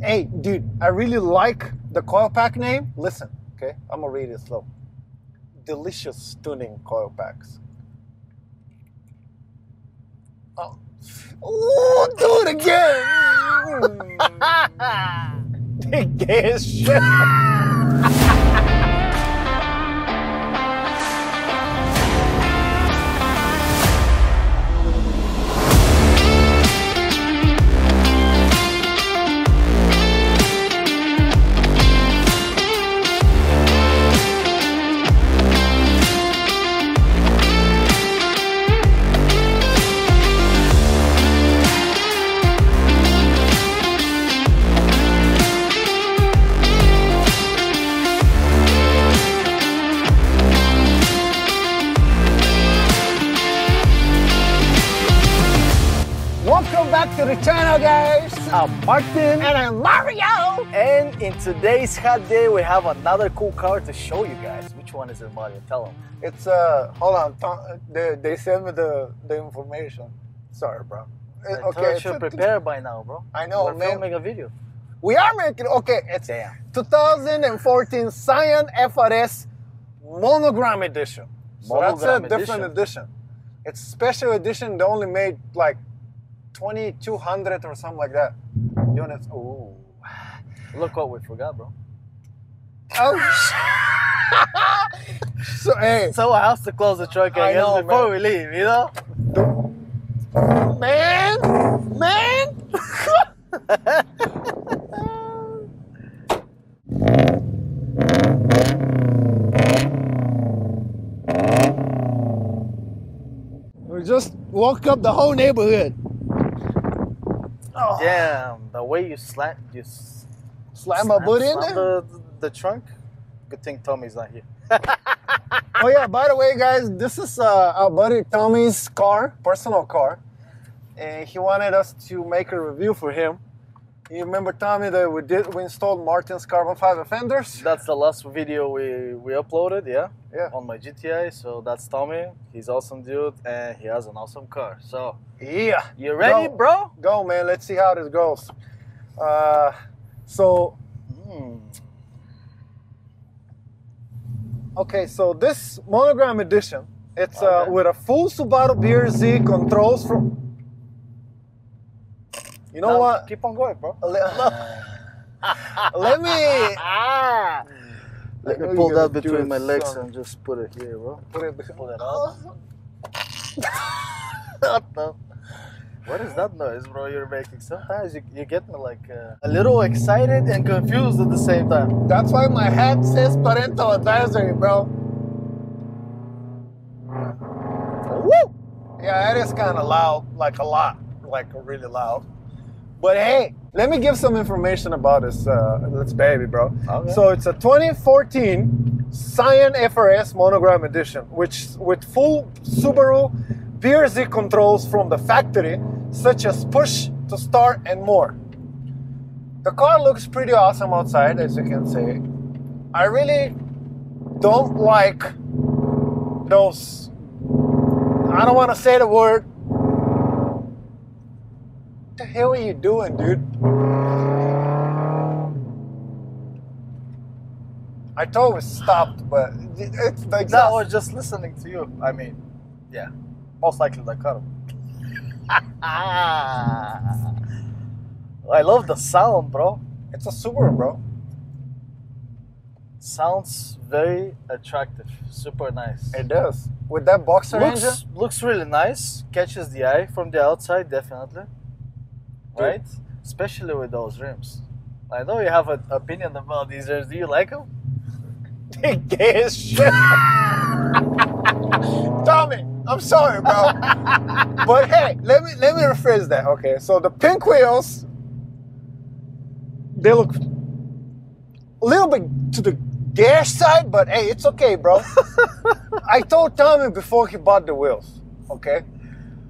Hey, dude, I really like the coil pack name. Listen, okay, I'm gonna read it slow. Delicious Tuning coil packs. Oh, ooh, do it again. They gay as shit. The channel, guys. I'm Martin and I'm Mario, and in today's hot day we have another cool car to show you guys. Which one is it, Mario? Tell them. It's hold on, they sent me the information. Sorry, bro. Okay, you should prepare by now, bro. I know. We're filming a video. We are making. Okay, it's 2014 Scion FRS Monogram Edition. So Monogram, that's a different edition. It's special edition. They only made like 2,200 or something like that units. Oh, look what we forgot, bro. Oh, so hey. So I have to close the truck, I guess, know, before we leave, you know. Man. We just woke up the whole neighborhood. Oh. Damn, the way you slam my boot in there? The trunk? Good thing Tommy's not here. Oh yeah, by the way, guys, this is our buddy Tommy's car, personal car. And he wanted us to make a review for him. You remember, Tommy, that we installed Martin's carbon fiber fenders? That's the last video we uploaded, yeah, on my GTI. So that's Tommy. He's awesome dude, and he has an awesome car. So yeah, you ready, bro? Go, man. Let's see how this goes. Okay, so this Monogram Edition, it's okay, with a full Subaru BRZ controls from. You know what? Keep on going, bro. Let me pull that between my legs and just put it here, bro. Pull it out. What is that noise, bro, you're making? Sometimes you get me like a little excited and confused at the same time. That's why my hat says parental advisory, bro. Woo! Yeah, it is kind of loud, like a lot, like really loud. But hey, let me give some information about this baby, bro. Okay. So it's a 2014 Scion FRS Monogram Edition, which with full Subaru BRZ controls from the factory, such as push to start and more. The car looks pretty awesome outside, as you can see. I really don't like those. I don't want to say the word. What the hell are you doing, dude? I told it stopped, but it's the exhaust. No, I was just listening to you. I mean, yeah, most likely they cut him. I love the sound, bro. It's a Subaru, bro. Sounds very attractive, super nice. It does. With that boxer engine, looks really nice. Catches the eye from the outside, definitely. Right? Especially with those rims. I know you have an opinion about these rims. Do you like them? They gay as shit. Tommy, I'm sorry, bro. But hey, let me rephrase that. Okay, so the pink wheels, they look a little bit to the gay side, but hey, it's okay, bro. I told Tommy before he bought the wheels, okay?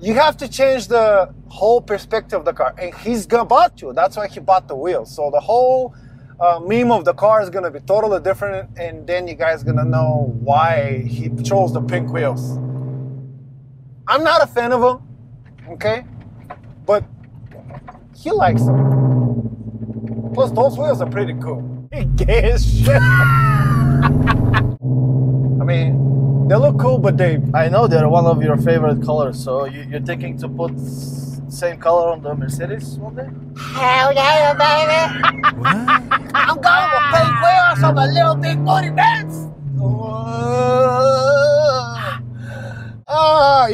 You have to change the whole perspective of the car, and he's about to. That's why he bought the wheels. So the whole meme of the car is gonna be totally different, and then you guys gonna know why he chose the pink wheels. I'm not a fan of them, okay? But he likes them. Plus, those wheels are pretty cool. Gay as shit. I mean, they look cool, but they... I know they're one of your favorite colors, so you're thinking to put same color on the Mercedes one day? Hell yeah, baby! I'm going with pink wheels on the little big booty beds!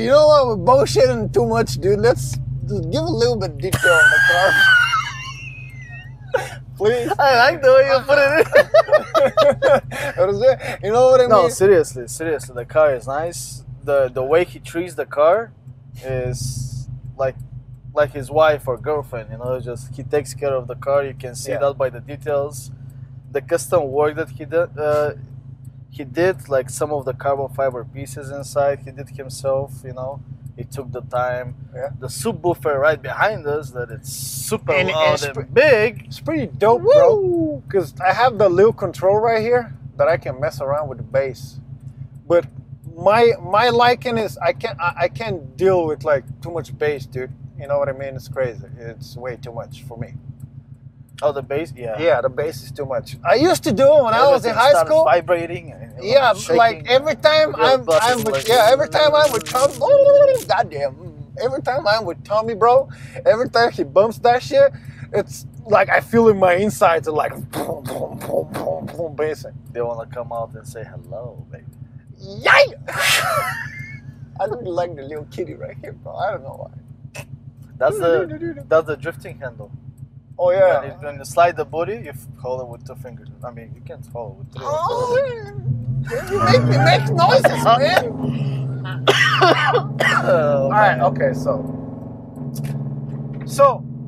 You know what? We're bullshitting too much, dude. Let's just give a little bit of detail on the car. Please. I like the way you put it in. You know what I mean? No, seriously. The car is nice. The way he treats the car is like his wife or girlfriend. You know, just he takes care of the car. You can see that by the details. The custom work that he did. He did like some of the carbon fiber pieces inside. He did himself, you know. He took the time. Yeah. The subwoofer right behind us, that it's super loud and big. It's pretty dope, woo, bro. Because I have the little control right here that I can mess around with the bass. But my liking is I can't deal with like too much bass, dude. You know what I mean? It's crazy. It's way too much for me. Oh, the bass? Yeah. Yeah, the bass is too much. I used to do it when I was in high school. Vibrating. And yeah, like every time I'm with Tommy. Goddamn. Every time I'm with Tommy, bro. Every time he bumps that shit, it's like I feel in my insides like boom, boom, boom, boom, boom, bassing. They want to come out and say hello, baby. Yay! I don't like the little kitty right here, bro. I don't know why. That's the drifting handle. Oh yeah. When you slide the booty, you hold it with two fingers. I mean, you can't hold it with three. Oh, you make me make noises, man. All right. Okay. So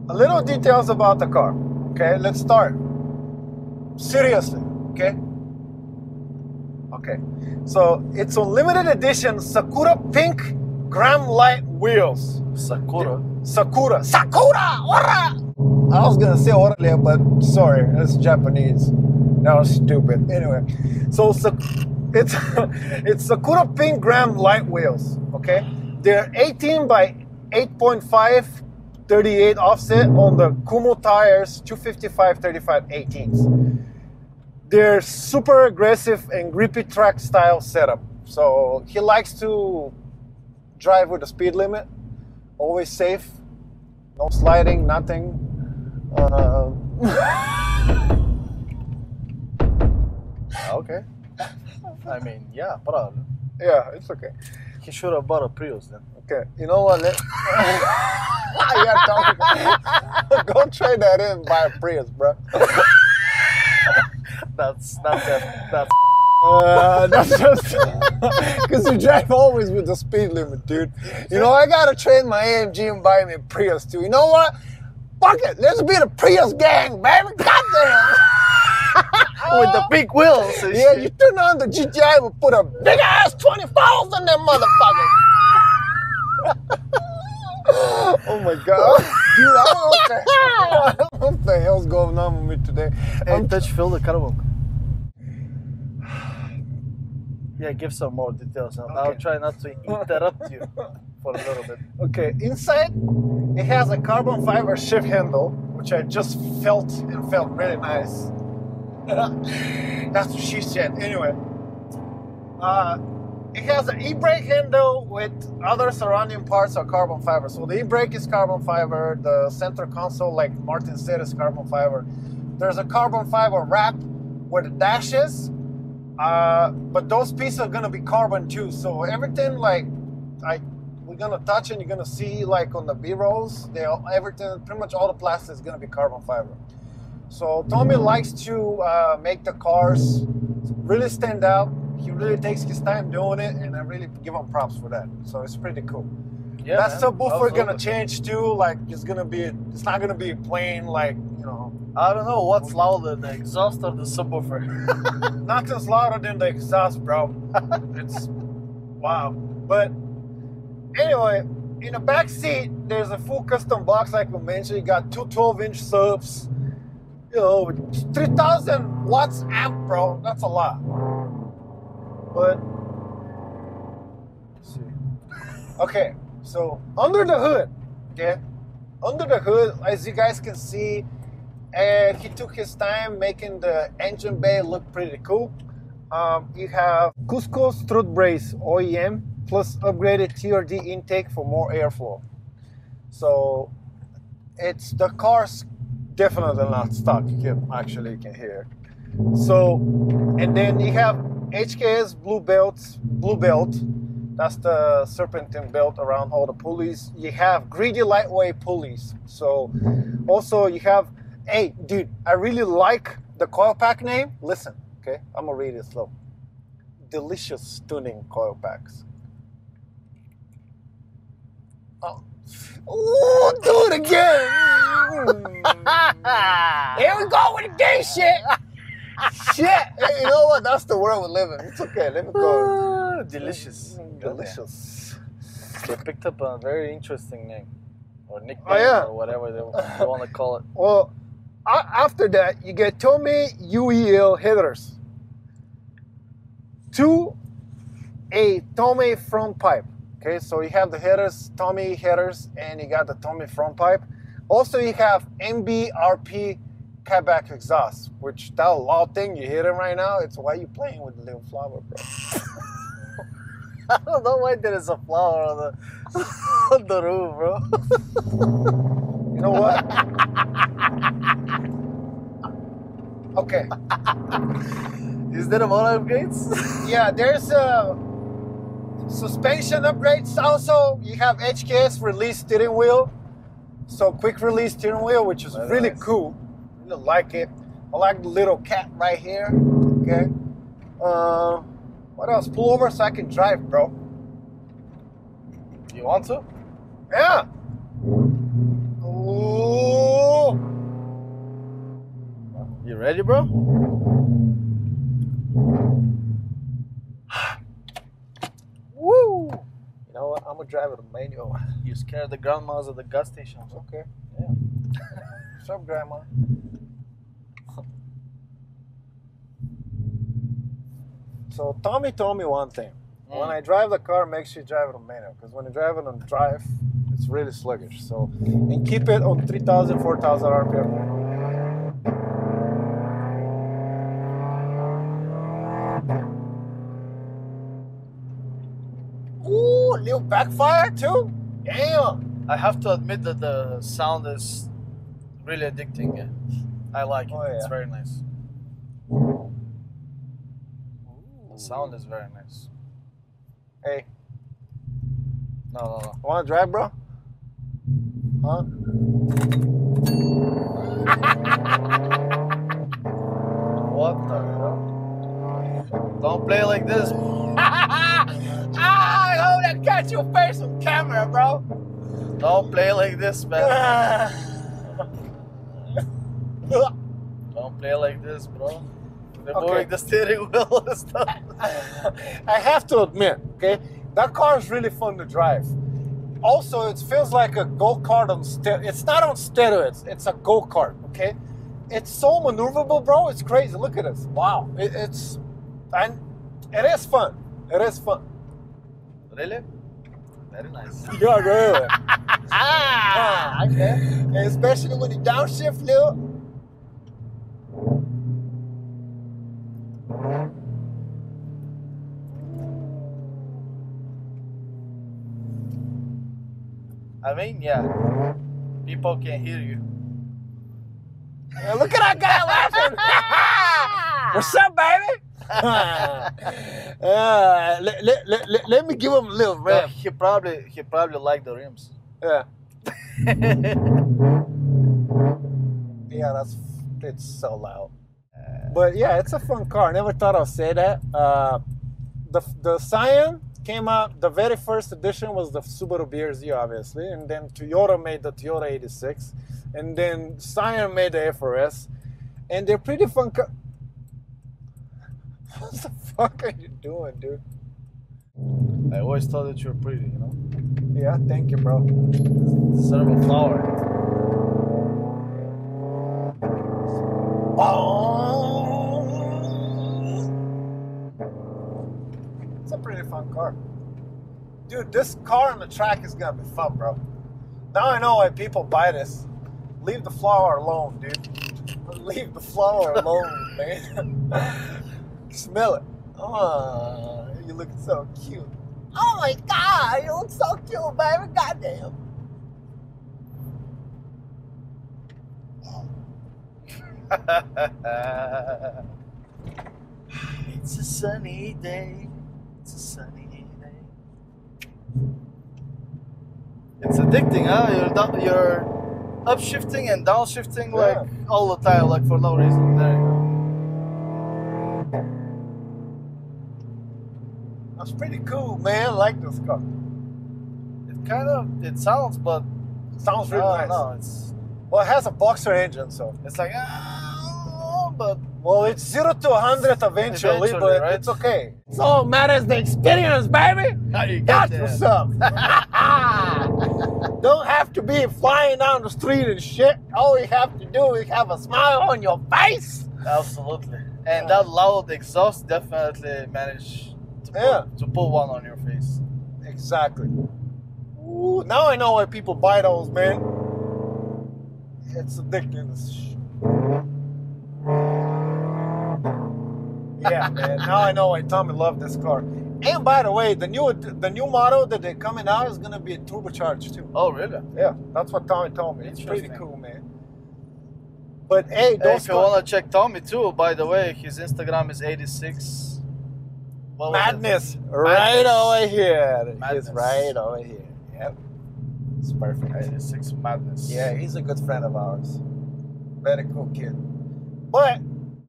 a little details about the car. Okay. Let's start. Seriously. Okay. Okay. So it's a limited edition Sakura pink Gram Light wheels. Sakura. Ora! I was gonna say orale, but sorry, it's Japanese. That was stupid. Anyway, so it's Sakura pink Gram Light wheels. Okay, they're 18 by 8.5, 38 offset on the Kumho tires, 255, 35, 18s. They're super aggressive and grippy track style setup. So he likes to drive with the speed limit, always safe, no sliding, nothing. Okay. I mean, yeah, probably. Yeah, it's okay. He should have bought a Prius then. Okay, you know what? Go trade that in and buy a Prius, bro. That's just because you drive always with the speed limit, dude. You know, I gotta trade my AMG and buy me a Prius too. You know what? Fuck it, let's be the Prius gang, baby. Goddamn. With the big wheels. Yeah, shit. You turn on the GTI, we put a big ass 24s in that motherfucker. Oh my god. Dude, I don't know what the hell's going on with me today. Hey, fill the carbon. Yeah, give some more details. Okay. I'll try not to interrupt you for a little bit. Okay, inside it has a carbon fiber shift handle, which I just felt really nice. That's what she said. Anyway, it has an e-brake handle with other surrounding parts are carbon fiber. So the e-brake is carbon fiber. The center console, like Martin said, is carbon fiber. There's a carbon fiber wrap where the dash is. But those pieces are gonna be carbon too, so everything we're gonna touch and you're gonna see like on the B-rolls, everything, pretty much all the plastic is gonna be carbon fiber. So Tommy likes to make the cars really stand out. He really takes his time doing it, and I really give him props for that. So it's pretty cool. Yeah, that subwoofer gonna change too. Like it's not gonna be plain like, you know. I don't know what's louder, the exhaust or the subwoofer. Nothing's louder than the exhaust, bro. It's wow. But anyway, in the back seat, there's a full custom box, like we mentioned. You got two 12-inch subs, you know, 3,000 watts amp, bro. That's a lot. But let's see. Okay, so under the hood, as you guys can see. He took his time making the engine bay look pretty cool. You have Cusco strut brace OEM plus upgraded TRD intake for more airflow. So it's the car's definitely not stock. You can hear it. So, and then you have HKS blue belt. That's the serpentine belt around all the pulleys. You have Greddy lightweight pulleys. So also you have, hey dude, I really like the coil pack name. Listen, okay, I'm gonna read it slow. Delicious Tuning coil packs. Oh, ooh, do it again. Here we go with the gay shit. Shit, hey, you know what? That's the world we live in. It's okay. Let me go. Delicious, delicious. They picked up a very interesting name, or nickname, or whatever they want to call it. Well, after that, you get Tomei UEL headers, to a Tomei front pipe. Okay, so you have the headers, Tomei headers, and you got the Tomei front pipe. Also, you have MBRP. Catback exhaust, which that loud thing you hearing right now, it's why you playing with the little flower, bro. I don't know why there is a flower on the roof, bro. You know what? Okay. Is there a motor upgrades? Yeah, there's suspension upgrades also. You have HKS release steering wheel. So quick release steering wheel, which is really cool. Like it. I like the little cat right here. Okay. What else? Pull over so I can drive, bro. You want to? Yeah. Ooh. You ready, bro? Woo! You know what? I'm gonna drive it manual. You scared the grandmas at the gas station. Okay. Yeah. What's up, grandma? So Tommy told me one thing. When I drive the car, make sure you drive it on manual, because when you drive it on drive, it's really sluggish. So, and keep it on 3,000, 4,000 RPM. Ooh, little backfire too? Damn! I have to admit that the sound is really addicting. I like it. Oh, yeah. It's very nice. The sound is very nice. Hey. No. You want to drive, bro? Huh? What the hell? Don't play like this. I hope I catch your face on camera, bro. Don't play like this, man. Don't play like this, bro. They're moving the steering wheel and stuff. I have to admit, okay, that car is really fun to drive. Also, it feels like a go-kart on steroids. It's not on steroids. It's a go-kart, okay? It's so maneuverable, bro. It's crazy. Look at this. Wow. It is fun. It is fun. Really? Very nice. Yeah, really. Okay. And especially when you downshift, little. I mean, yeah, people can hear you. Yeah, look at that guy laughing. What's up, baby? Let me give him a little rip. He probably liked the rims. Yeah. Yeah, it's so loud. But yeah, it's a fun car. I never thought I'd say that. The Scion came out, the very first edition was the Subaru BRZ, obviously, and then Toyota made the Toyota 86, and then Scion made the FRS, and they're pretty fun. What the fuck are you doing, dude? I always thought that you were pretty, you know? Yeah, thank you, bro. Deserve a flower. Oh! It's a pretty fun car. Dude, this car on the track is gonna be fun, bro. Now I know why people buy this. Leave the flower alone, dude. leave the flower alone, man. Smell it. Oh, you look so cute. Oh my God, you look so cute, baby. Goddamn. It's a sunny day. It's a sunny day. It's addicting, huh? You're upshifting and downshifting like all the time, like for no reason. There you go. That's pretty cool, man. I like this car. It kind of sounds, but it sounds really nice. No, it's well, it has a boxer engine, so it's like but. Well, it's 0 to 100 eventually, but right? It's okay. It's all matters the experience, baby. How you get there? What's up? Don't have to be flying down the street and shit. All you have to do is have a smile on your face. Absolutely. And that loud exhaust definitely managed to pull, to pull one on your face. Exactly. Ooh, now I know why people buy those, man. It's addicting as shit. Yeah, man. Now I know why Tommy loved this car. And by the way, the new model that they're coming out is gonna be turbocharged too. Oh really? Yeah, that's what Tommy told me. It's pretty cool, man. But hey, don't if you wanna check Tommy too, by the way, his Instagram is 86 Madness. Right over here. He's right over here. Yep. It's perfect. 86 Madness. Yeah, he's a good friend of ours. Very cool kid. But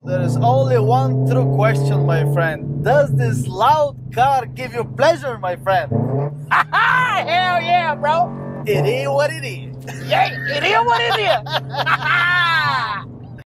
there is only one true question, my friend. Does this loud car give you pleasure, my friend? Ha-ha! Hell yeah, bro! It is what it is. Yeah, it is what it is! Ha-ha!